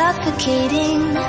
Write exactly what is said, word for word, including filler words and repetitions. Suffocating.